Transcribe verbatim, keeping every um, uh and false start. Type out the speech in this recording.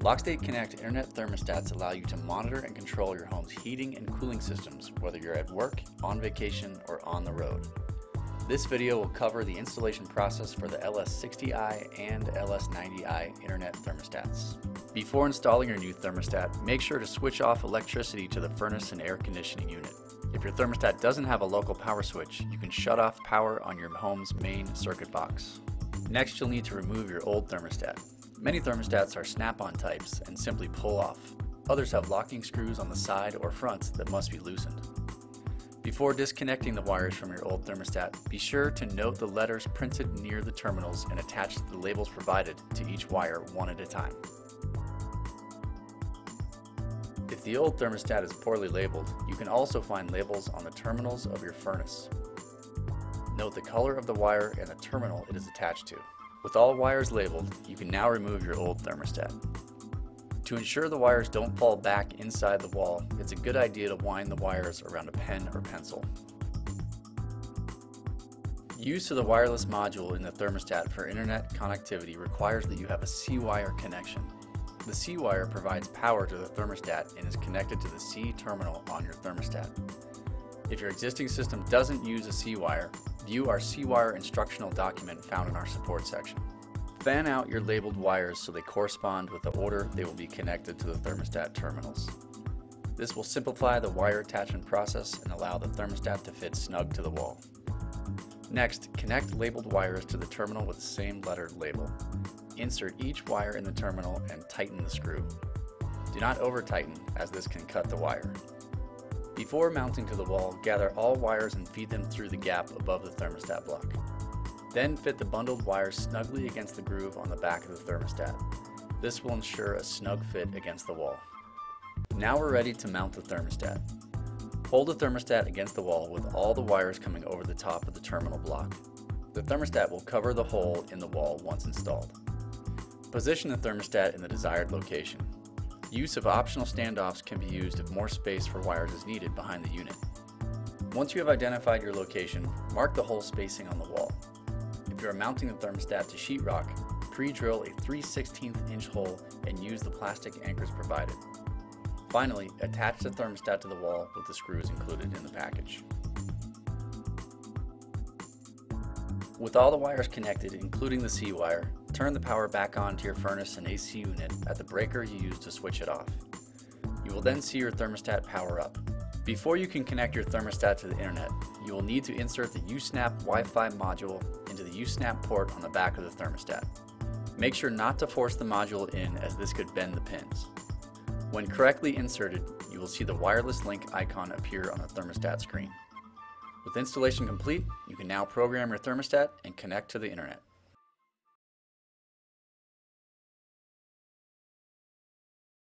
LockState Connect internet thermostats allow you to monitor and control your home's heating and cooling systems, whether you're at work, on vacation, or on the road. This video will cover the installation process for the L S sixty i and L S ninety i internet thermostats. Before installing your new thermostat, make sure to switch off electricity to the furnace and air conditioning unit. If your thermostat doesn't have a local power switch, you can shut off power on your home's main circuit box. Next, you'll need to remove your old thermostat. Many thermostats are snap-on types and simply pull off. Others have locking screws on the side or front that must be loosened. Before disconnecting the wires from your old thermostat, be sure to note the letters printed near the terminals and attach the labels provided to each wire one at a time. If the old thermostat is poorly labeled, you can also find labels on the terminals of your furnace. Note the color of the wire and the terminal it is attached to. With all wires labeled, you can now remove your old thermostat. To ensure the wires don't fall back inside the wall, it's a good idea to wind the wires around a pen or pencil. Use of the wireless module in the thermostat for internet connectivity requires that you have a C wire connection. The C wire provides power to the thermostat and is connected to the C terminal on your thermostat. If your existing system doesn't use a C wire, view our C wire instructional document found in our support section. Fan out your labeled wires so they correspond with the order they will be connected to the thermostat terminals. This will simplify the wire attachment process and allow the thermostat to fit snug to the wall. Next, connect labeled wires to the terminal with the same lettered label. Insert each wire in the terminal and tighten the screw. Do not over-tighten, as this can cut the wire. Before mounting to the wall, gather all wires and feed them through the gap above the thermostat block. Then fit the bundled wires snugly against the groove on the back of the thermostat. This will ensure a snug fit against the wall. Now we're ready to mount the thermostat. Hold the thermostat against the wall with all the wires coming over the top of the terminal block. The thermostat will cover the hole in the wall once installed. Position the thermostat in the desired location. Use of optional standoffs can be used if more space for wires is needed behind the unit. Once you have identified your location, mark the hole spacing on the wall. If you are mounting the thermostat to sheetrock, pre-drill a three sixteenths inch hole and use the plastic anchors provided. Finally, attach the thermostat to the wall with the screws included in the package. With all the wires connected, including the C wire, turn the power back on to your furnace and A C unit at the breaker you used to switch it off. You will then see your thermostat power up. Before you can connect your thermostat to the internet, you will need to insert the U snap Wi-Fi module into the U snap port on the back of the thermostat. Make sure not to force the module in, as this could bend the pins. When correctly inserted, you will see the wireless link icon appear on the thermostat screen. With installation complete, you can now program your thermostat and connect to the internet.